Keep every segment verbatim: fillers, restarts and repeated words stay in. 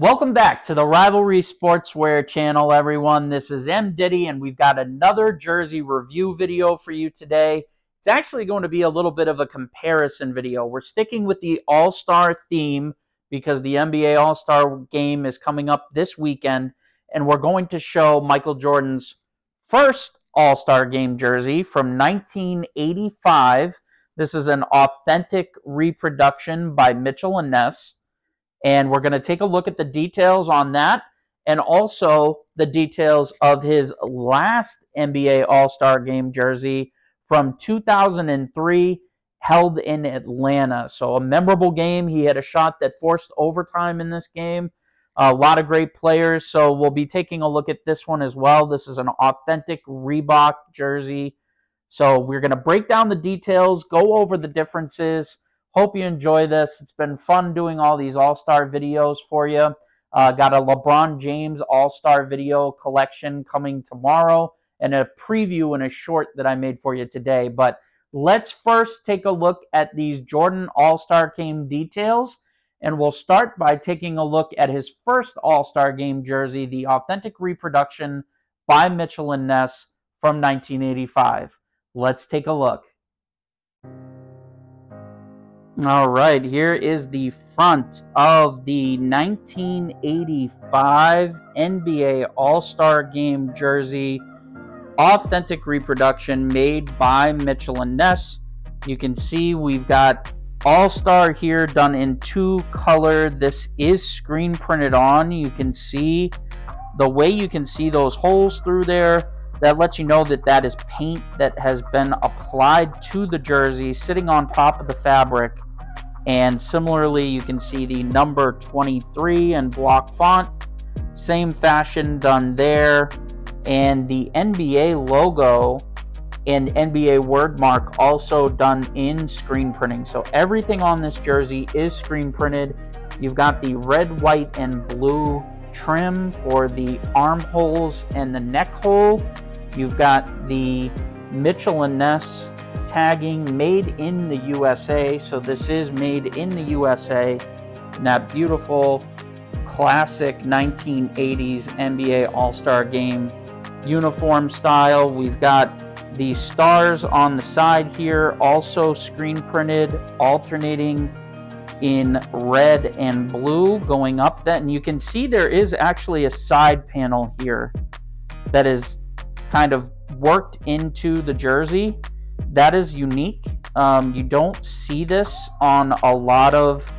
Welcome back to the Rivalry Sportswear channel, everyone. This is M. Diddy, and we've got another jersey review video for you today. It's actually going to be a little bit of a comparison video. We're sticking with the All-Star theme because the N B A All-Star game is coming up this weekend, and we're going to show Michael Jordan's first All-Star game jersey from nineteen eighty-five. This is an authentic reproduction by Mitchell and Ness. And we're going to take a look at the details on that and also the details of his last N B A All-Star Game jersey from two thousand three held in Atlanta. So a memorable game. He had a shot that forced overtime in this game. A lot of great players. So we'll be taking a look at this one as well. This is an authentic Reebok jersey. So we're going to break down the details, go over the differences. Hope you enjoy this. It's been fun doing all these All-Star videos for you. Uh, got a LeBron James All-Star video collection coming tomorrow and a preview and a short that I made for you today. But let's first take a look at these Jordan All-Star Game details. And we'll start by taking a look at his first All-Star Game jersey, the authentic reproduction by Mitchell and Ness from nineteen eighty-five. Let's take a look. All right, here is the front of the nineteen eighty-five N B A All-Star Game jersey, authentic reproduction made by Mitchell and Ness. You can see we've got All-Star here done in two color. This is screen printed on. You can see the way you can see those holes through there. That lets you know that that is paint that has been applied to the jersey, sitting on top of the fabric. And similarly, you can see the number twenty-three in block font. Same fashion done there. And the N B A logo and N B A word mark also done in screen printing. So everything on this jersey is screen printed. You've got the red, white, and blue trim for the armholes and the neck hole. You've got the Mitchell and Ness tagging, made in the U S A. So this is made in the U S A. And that beautiful classic nineteen eighties N B A All-Star Game uniform style. We've got the stars on the side here, also screen printed, alternating in red and blue going up that. And you can see there is actually a side panel here that is kind of worked into the jersey. That is unique. Um, you don't see this on a lot of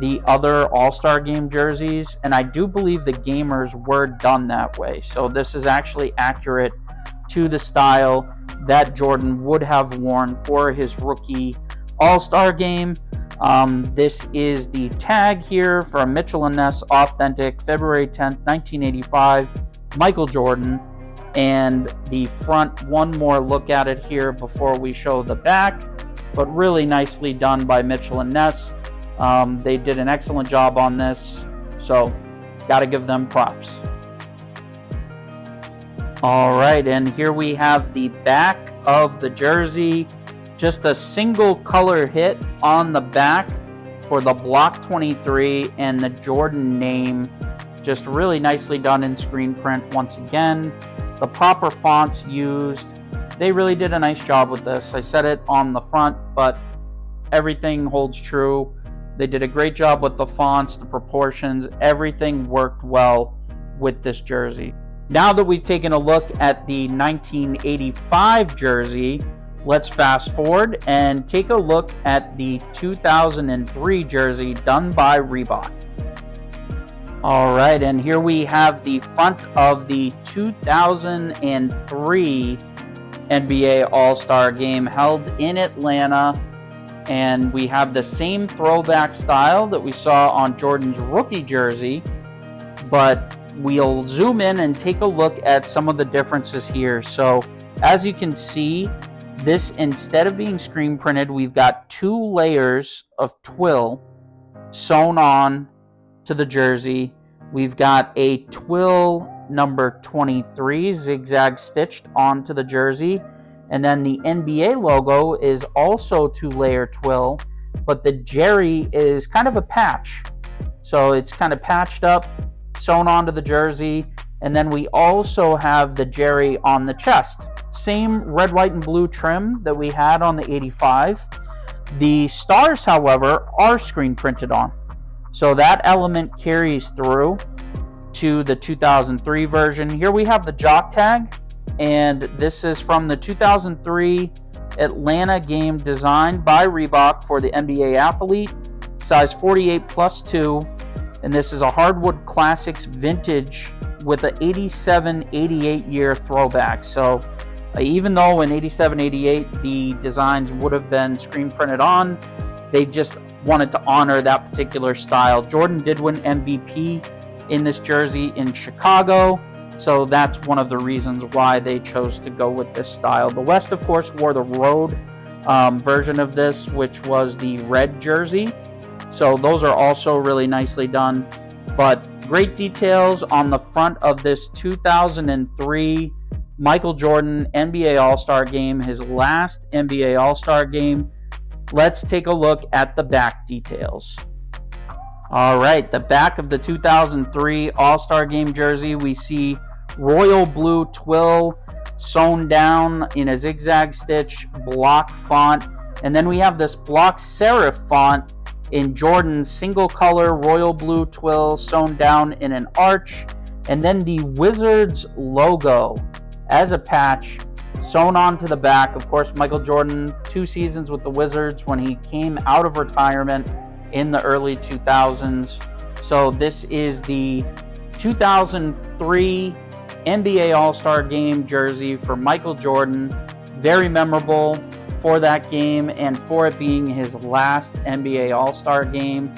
the other All-Star Game jerseys, and I do believe the gamers were done that way. So this is actually accurate to the style that Jordan would have worn for his rookie All-Star Game. Um, this is the tag here for Mitchell and Ness, authentic, February tenth, nineteen eighty-five, Michael Jordan. And the front, one more look at it here before we show the back, but really nicely done by Mitchell and Ness. Um, they did an excellent job on this, so gotta give them props. All right, and here we have the back of the jersey. Just a single color hit on the back for the block twenty-three and the Jordan name. Just really nicely done in screen print once again. The proper fonts used. They really did a nice job with this. I said it on the front, but everything holds true. They did a great job with the fonts, the proportions. Everything worked well with this jersey. Now that we've taken a look at the nineteen eighty-five jersey, let's fast forward and take a look at the two thousand three jersey done by Reebok. All right, and here we have the front of the two thousand three N B A All-Star Game held in Atlanta. And we have the same throwback style that we saw on Jordan's rookie jersey, but we'll zoom in and take a look at some of the differences here. So as you can see, this, instead of being screen printed, we've got two layers of twill sewn on to the jersey. We've got a twill number twenty-three zigzag stitched onto the jersey. And then the N B A logo is also two layer twill, but the jerry is kind of a patch. So it's kind of patched up, sewn onto the jersey. And then we also have the Jerry on the chest. Same red, white, and blue trim that we had on the eighty-five. The stars, however, are screen printed on. So that element carries through to the two thousand three version. Here we have the jock tag, and this is from the two thousand three Atlanta game designed by Reebok for the N B A athlete, size forty-eight plus two, and this is a hardwood classics vintage with an eighty-seven eighty-eight year throwback. So even though in eighty-seven eighty-eight the designs would have been screen printed on, they just wanted to honor that particular style. Jordan did win M V P in this jersey in Chicago, so that's one of the reasons why they chose to go with this style. The West, of course, wore the road um, version of this, which was the red jersey. So those are also really nicely done. But great details on the front of this two thousand three Michael Jordan N B A All-Star game, his last N B A All-Star game. Let's take a look at the back details. All right, the back of the two thousand three All-Star Game jersey, we see royal blue twill sewn down in a zigzag stitch, block font, and then we have this block serif font in Jordan, single color royal blue twill sewn down in an arch, and then the Wizards logo as a patch sewn onto the back. Of course, Michael Jordan, two seasons with the Wizards when he came out of retirement in the early two thousands. So this is the two thousand three N B A All-Star Game jersey for Michael Jordan. Very memorable for that game and for it being his last N B A All-Star Game.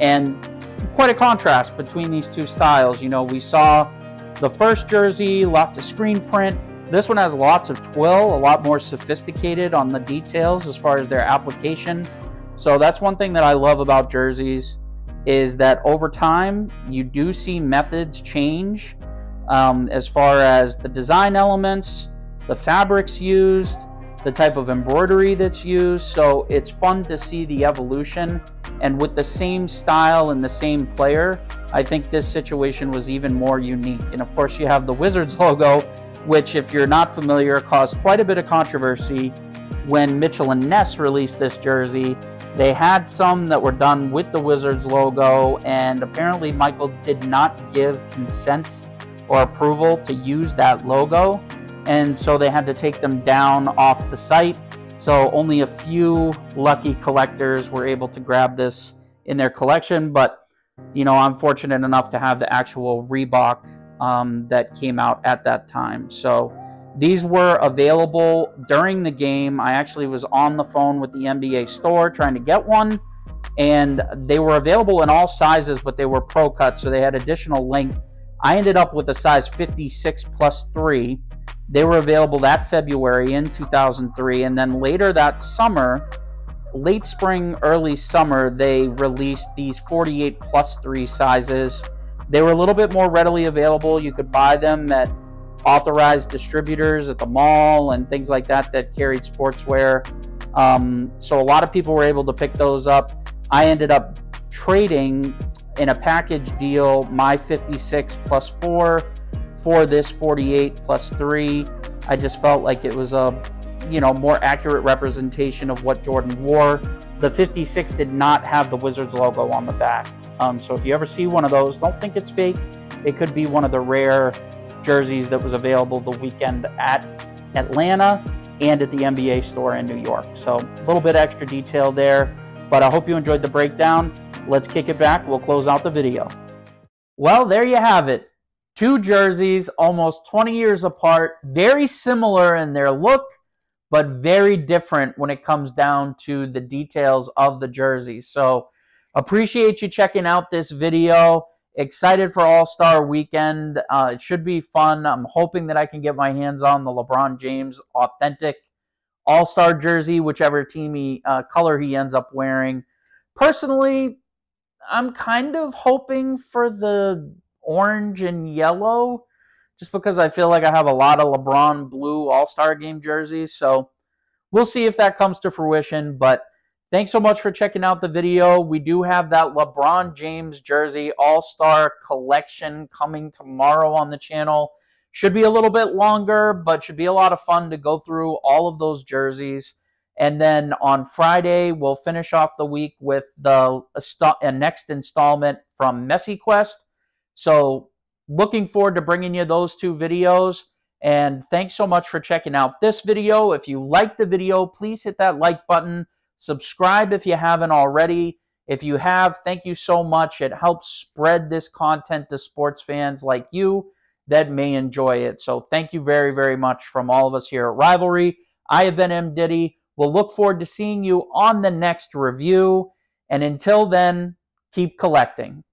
And quite a contrast between these two styles. You know, we saw the first jersey, lots of screen print. This one has lots of twill, a lot more sophisticated on the details as far as their application. So that's one thing that I love about jerseys, is that over time you do see methods change um, as far as the design elements, the fabrics used, the type of embroidery that's used. So it's fun to see the evolution. And with the same style and the same player, I think this situation was even more unique. And of course you have the Wizards logo, which if you're not familiar, caused quite a bit of controversy when Mitchell and Ness released this jersey. They had some that were done with the Wizards logo, and apparently Michael did not give consent or approval to use that logo, and so they had to take them down off the site. So only a few lucky collectors were able to grab this in their collection, but you know, I'm fortunate enough to have the actual Reebok um, that came out at that time. So these were available during the game. I actually was on the phone with the N B A store trying to get one, and they were available in all sizes, but they were pro cut, so they had additional length. I ended up with a size fifty-six plus three. They were available that February in two thousand three, and then later that summer, late spring, early summer, they released these forty-eight plus three sizes. They were a little bit more readily available. You could buy them at authorized distributors at the mall and things like that that carried sportswear. Um, so a lot of people were able to pick those up. I ended up trading in a package deal my fifty-six plus four for this forty-eight plus three. I just felt like it was a, you know, more accurate representation of what Jordan wore. The fifty-six did not have the Wizards logo on the back. Um, so if you ever see one of those, don't think it's fake. It could be one of the rare jerseys that was available the weekend at Atlanta and at the N B A store in New York. So a little bit extra detail there, but I hope you enjoyed the breakdown. Let's kick it back. We'll close out the video. Well, there you have it. Two jerseys, almost twenty years apart, very similar in their look, but very different when it comes down to the details of the jerseys. So appreciate you checking out this video. Excited for All-Star Weekend. Uh, it should be fun. I'm hoping that I can get my hands on the LeBron James authentic All-Star jersey, whichever team he, uh, color he ends up wearing. Personally, I'm kind of hoping for the orange and yellow, just because I feel like I have a lot of LeBron blue All-Star Game jerseys. So we'll see if that comes to fruition, but Thanks so much for checking out the video. We do have that LeBron James jersey all-star collection coming tomorrow on the channel. Should be a little bit longer, but should be a lot of fun to go through all of those jerseys. And then on Friday, we'll finish off the week with the next installment from Messi Quest. So looking forward to bringing you those two videos. And thanks so much for checking out this video. If you like the video, please hit that like button. Subscribe if you haven't already. If you have, thank you so much. It helps spread this content to sports fans like you that may enjoy it. So thank you very, very much from all of us here at Rivalry. I have been M. Diddy. We'll look forward to seeing you on the next review. And until then, keep collecting.